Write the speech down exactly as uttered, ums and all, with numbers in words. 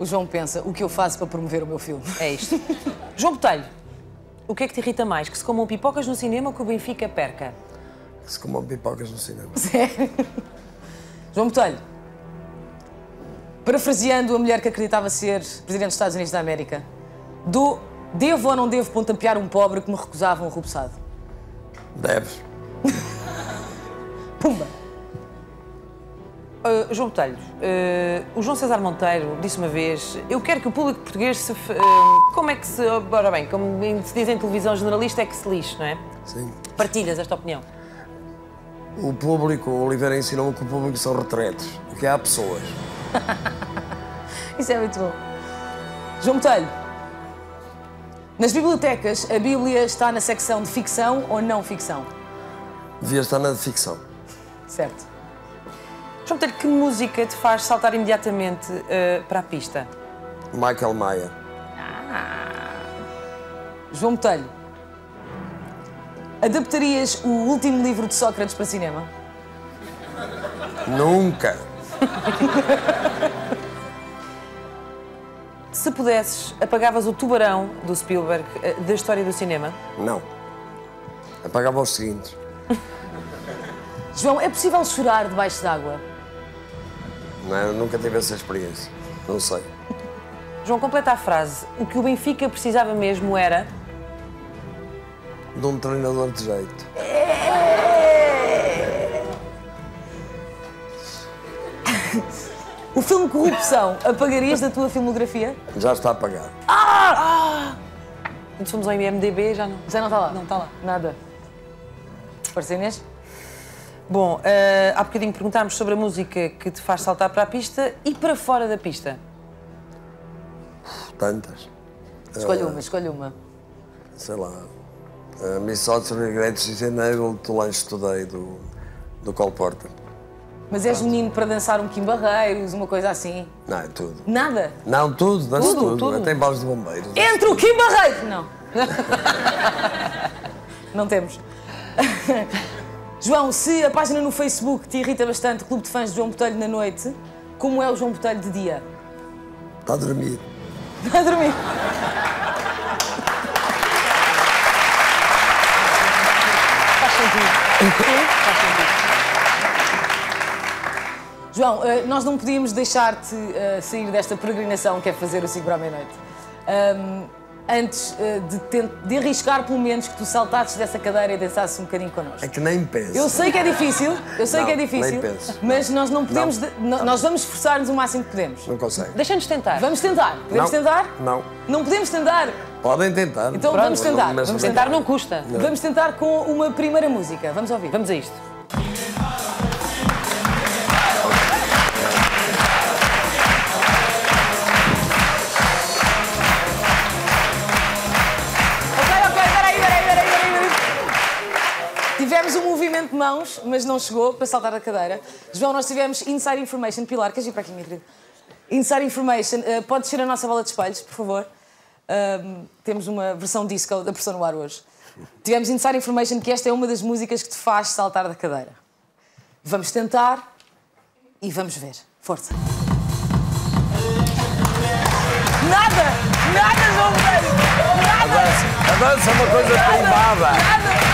O João pensa, o que eu faço para promover o meu filme? É isto. João Botelho, o que é que te irrita mais? Que se comam pipocas no cinema ou que o Benfica perca? Que se comam pipocas no cinema. Sério? João Botelho, parafraseando a mulher que acreditava ser presidente dos Estados Unidos da América, do devo ou não devo pontapear um pobre que me recusava um rubeçado? Deves. Pumba! Uh, João Botelho, uh, o João César Monteiro disse uma vez: eu quero que o público português se... Uh, como é que se... Ora bem, como se diz em televisão generalista, é que se lixe, não é? Sim. Partilhas esta opinião? O público, o Oliveira ensinou-me que o público são retretes, porque há pessoas. Isso é muito bom. João Botelho, nas bibliotecas, a Bíblia está na secção de ficção ou não ficção? Devia estar na de ficção. Certo. João Botelho, que música te faz saltar imediatamente uh, para a pista? Michael Maia. Ah. João Botelho, adaptarias o último livro de Sócrates para cinema? Nunca! Se pudesses, apagavas o Tubarão, do Spielberg, uh, da história do cinema? Não. Apagava os seguintes. João, é possível chorar debaixo d'água? Não, nunca tive essa experiência. Não sei. João, completa a frase. O que o Benfica precisava mesmo era... de um treinador de jeito. É... O filme Corrupção apagarias da tua filmografia? Já está apagado. Ah! Ah! Quando fomos ao I M D B, já não... Já não está lá? Não está lá. Nada. Parece Inês? Bom, uh, há bocadinho perguntámos sobre a música que te faz saltar para a pista e para fora da pista. Tantas. Escolhe uh, uma, escolhe uma. Sei lá. Uh, Miss Odds Regrets is Enable to Lunch Today, do, do Cole Porter. Mas és menino para dançar um Quim Barreiros, uma coisa assim? Não, é tudo. Nada? Não, tudo, danço tudo. tudo. tudo. Até em balas de bombeiros. Entre o Quim Barreiros! Não. Não temos. João, se a página no Facebook te irrita bastante, Clube de Fãs de João Botelho na noite, como é o João Botelho de dia? Está a dormir. Está a dormir. Faz sentido. Faz sentido. João, nós não podíamos deixar-te sair desta peregrinação que é fazer o cinco para a meia-noite. Um, antes de, te, de arriscar, pelo menos, que tu saltasses dessa cadeira e dançasses um bocadinho connosco. É que nem penso. Eu sei que é difícil, eu sei não, que é difícil, nem penso. Mas não. nós não podemos... Não. De, não. Nós vamos esforçar-nos o máximo que podemos. Não consegue. Deixa-nos tentar. Vamos tentar. Podemos não. tentar? Não. Não podemos tentar? Podem tentar. Então Pronto. vamos tentar. Não, vamos tentar, não custa. Não. Vamos tentar com uma primeira música. Vamos ouvir. Vamos a isto. Tivemos um movimento de mãos, mas não chegou para saltar da cadeira. João, nós tivemos Inside Information. Pilar, queres ir para aqui, minha querida? Inside Information. Uh, pode descer a nossa bola de espelhos, por favor. Uh, temos uma versão disco da Pressão no Ar hoje. Tivemos Inside Information, que esta é uma das músicas que te faz saltar da cadeira. Vamos tentar e vamos ver. Força. Nada! Nada, João Botelho! Nada! A dança é uma coisa tombada. Nada!